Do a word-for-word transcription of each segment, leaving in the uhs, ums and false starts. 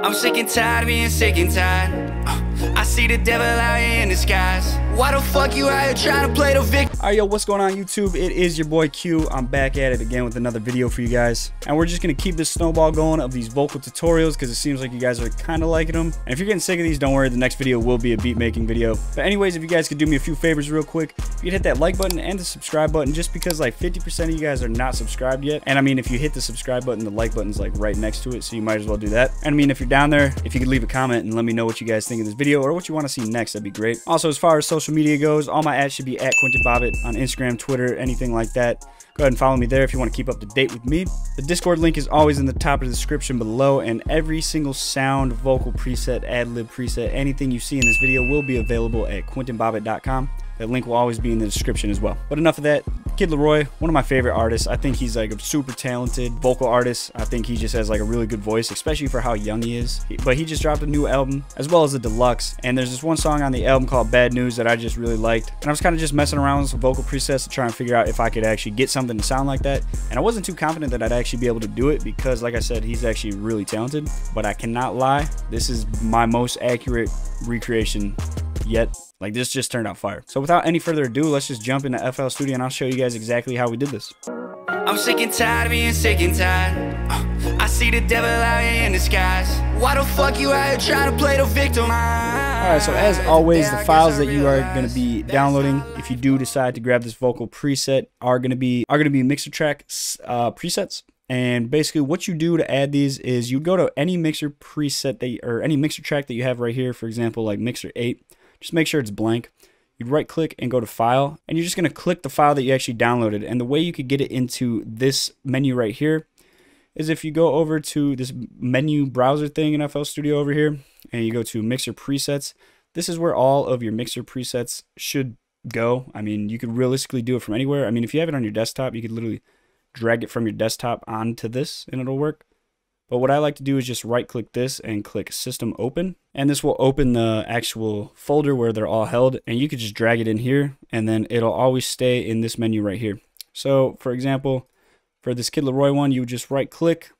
I'm sick and tired of being sick and tired. uh, I see the devil out here in disguise. Why the fuck you out here trying to play the victim? Alright, yo, what's going on YouTube? It is your boy Q. I'm back at it again with another video for you guys. And we're just going to keep this snowball going of these vocal tutorials because it seems like you guys are kind of liking them. And if you're getting sick of these, don't worry. The next video will be a beat making video. But anyways, if you guys could do me a few favors real quick, if you could hit that like button and the subscribe button just because like fifty percent of you guys are not subscribed yet. And I mean, if you hit the subscribe button, the like button's like right next to it. So you might as well do that. And I mean, if you're down there, if you could leave a comment and let me know what you guys think of this video or what you want to see next, that'd be great. Also, as far as social media goes, all my ads should be at Quinton Bobbitt on Instagram, Twitter, anything like that. Go ahead and follow me there if you want to keep up to date with me. The Discord link is always in the top of the description below, and every single sound, vocal preset, ad-lib preset, anything you see in this video will be available at quinton bobbitt dot com. That link will always be in the description as well. But enough of that. Kid LAROI, one of my favorite artists. I think he's like a super talented vocal artist. I think he just has like a really good voice, especially for how young he is. But he just dropped a new album as well as a deluxe. And there's this one song on the album called Bad News that I just really liked. And I was kind of just messing around with some vocal presets to try and figure out if I could actually get something to sound like that. And I wasn't too confident that I'd actually be able to do it because like I said, he's actually really talented. But I cannot lie, this is my most accurate recreation yet. Like, this just turned out fire. So without any further ado, let's just jump into F L Studio and I'll show you guys exactly how we did this. I'm sick and tired of being sick and tired. uh, I see the devil out here in disguise. Why the fuck you out here trying to play the victim? Alright, so as always, the files that you are going to be downloading, if you do decide to grab this vocal preset, are going to be are going to be mixer track uh, presets. And basically what you do to add these is you go to any mixer preset that you, or any mixer track that you have right here, for example, like mixer eight. Just make sure it's blank. You'd right click and go to file, and you're just gonna click the file that you actually downloaded. And the way you could get it into this menu right here is if you go over to this menu browser thing in F L Studio over here, and you go to mixer presets. This is where all of your mixer presets should go. I mean, you could realistically do it from anywhere. I mean, if you have it on your desktop, you could literally drag it from your desktop onto this and it'll work. But what I like to do is just right click this and click system open. And this will open the actual folder where they're all held. And you could just drag it in here and then it'll always stay in this menu right here. So for example, for this Kid LAROI one, you would just right click,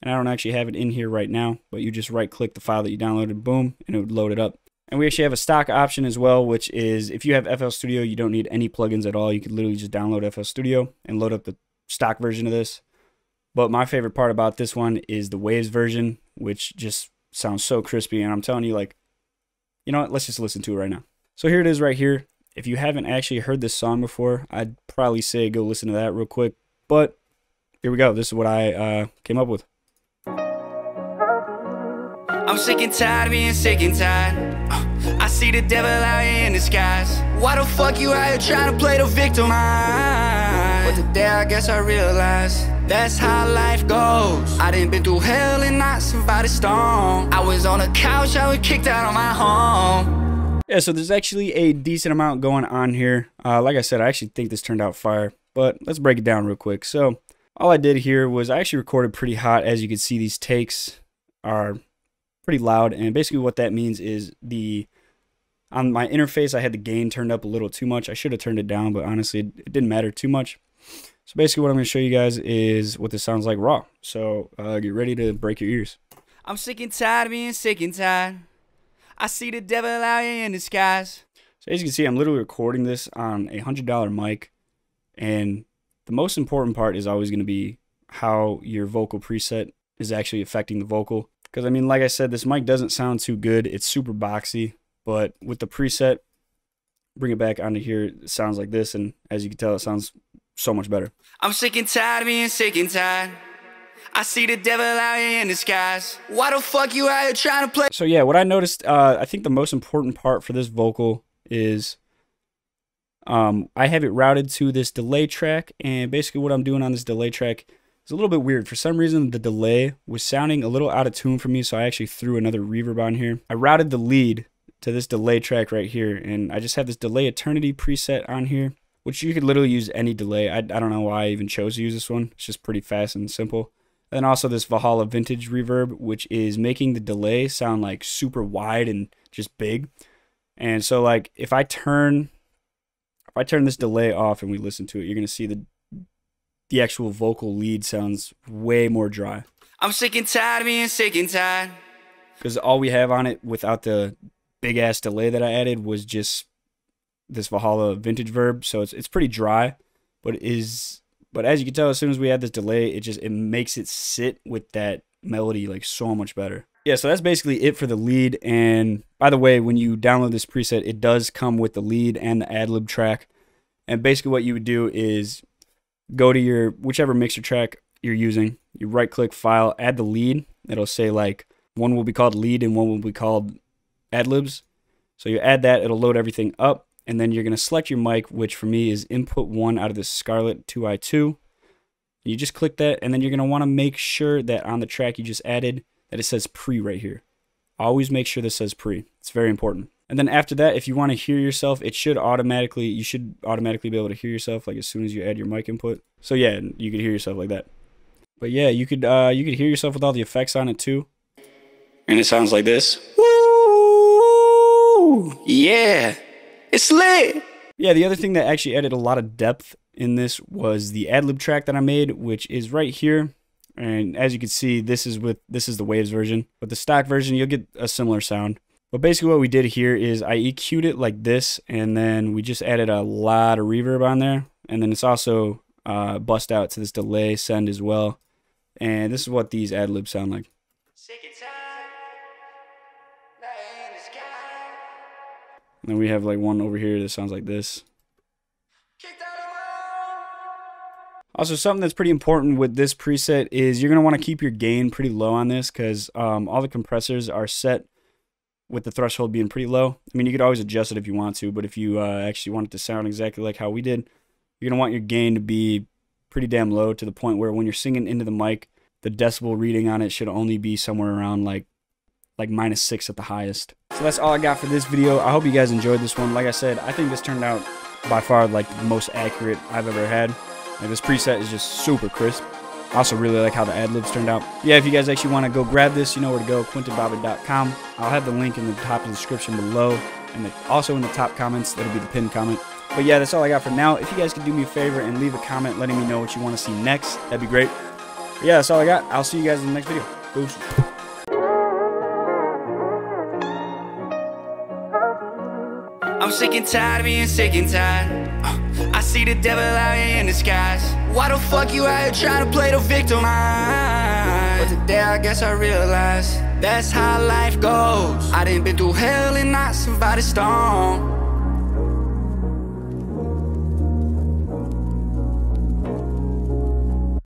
and I don't actually have it in here right now, but you just right click the file that you downloaded, boom, and it would load it up. And we actually have a stock option as well, which is if you have F L Studio, you don't need any plugins at all. You could literally just download F L Studio and load up the stock version of this. But my favorite part about this one is the Waves version, which just sounds so crispy. And I'm telling you, like, you know what? Let's just listen to it right now. So here it is right here. If you haven't actually heard this song before, I'd probably say go listen to that real quick. But here we go. This is what I uh, came up with. I'm sick and tired of being sick and tired. uh, I see the devil out here in disguise. Why the fuck you out here trying to play the victim? But today I guess I realized that's how life goes. I done been through hell and I survived a storm. I was on a couch, I was kicked out of my home. Yeah, so there's actually a decent amount going on here. Uh, like I said, I actually think this turned out fire. But let's break it down real quick. So all I did here was I actually recorded pretty hot. As you can see, these takes are pretty loud. And basically what that means is the on my interface, I had the gain turned up a little too much. I should have turned it down, but honestly, it didn't matter too much. So basically what I'm going to show you guys is what this sounds like raw. So uh, get ready to break your ears. I'm sick and tired of being sick and tired. I see the devil out here in the skies. So as you can see, I'm literally recording this on a one hundred dollar mic. And the most important part is always going to be how your vocal preset is actually affecting the vocal. Because I mean, like I said, this mic doesn't sound too good. It's super boxy. But with the preset, bring it back onto here, it sounds like this. And as you can tell, it sounds so much better. I'm sick and tired of being sick and tired. I see the devil out here in disguise. Why the fuck you out here trying to play? So yeah, what I noticed, uh, I think the most important part for this vocal is um, I have it routed to this delay track. And basically what I'm doing on this delay track is a little bit weird. For some reason, the delay was sounding a little out of tune for me. So I actually threw another reverb on here. I routed the lead to this delay track right here. And I just have this delay eternity preset on here, which you could literally use any delay. I, I don't know why I even chose to use this one. It's just pretty fast and simple. And then also this Valhalla Vintage Reverb, which is making the delay sound like super wide and just big. And so like if I turn if I turn this delay off and we listen to it, you're gonna see the the actual vocal lead sounds way more dry. I'm sick and tired of being sick and tired. because all we have on it without the big ass delay that I added was just this Valhalla Vintage Reverb, so it's it's pretty dry, but it is but as you can tell, as soon as we add this delay, it just it makes it sit with that melody like so much better. Yeah, so that's basically it for the lead. And by the way, when you download this preset, it does come with the lead and the ad-lib track. And basically what you would do is go to your whichever mixer track you're using, you right-click file, add the lead. It'll say like one will be called lead and one will be called ad-libs. So you add that, it'll load everything up, and then you're going to select your mic, which for me is input one out of the Scarlett two i two. You just click that, and then you're going to want to make sure that on the track you just added that it says pre right here. Always make sure this says pre. It's very important. And then after that, if you want to hear yourself, it should automatically, you should automatically be able to hear yourself like as soon as you add your mic input. So yeah, you could hear yourself like that. But yeah, you could uh, you could hear yourself with all the effects on it too. And it sounds like this. Woo! Yeah! It's lit! Yeah, the other thing that actually added a lot of depth in this was the ad-lib track that I made, which is right here. And as you can see, this is with this is the Waves version. But the stock version, you'll get a similar sound. But basically what we did here is I E Q'd it like this, and then we just added a lot of reverb on there. And then it's also uh, bust out to this delay send as well. And this is what these ad-libs sound like. And then we have like one over here that sounds like this. Also, something that's pretty important with this preset is you're going to want to keep your gain pretty low on this, because um, all the compressors are set with the threshold being pretty low. I mean, you could always adjust it if you want to, but if you uh, actually want it to sound exactly like how we did, you're going to want your gain to be pretty damn low, to the point where when you're singing into the mic, the decibel reading on it should only be somewhere around like like minus six at the highest. So that's all I got for this video. I hope you guys enjoyed this one. Like I said, I think this turned out by far like the most accurate I've ever had. Like, this preset is just super crisp. I also really like how the ad-libs turned out. Yeah, if you guys actually want to go grab this, you know where to go, Quinton Bobbitt dot com. I'll have the link in the top of the description below, and the, also in the top comments, that'll be the pinned comment. But yeah, that's all I got for now. If you guys could do me a favor and leave a comment letting me know what you want to see next, that'd be great. But yeah, that's all I got. I'll see you guys in the next video. Peace. I'm sick and tired of being sick and tired. uh, I see the devil out here in disguise. Why the fuck you out here trying to play the victim? But today I guess I realize that's how life goes. I done been through hell and I survived a storm.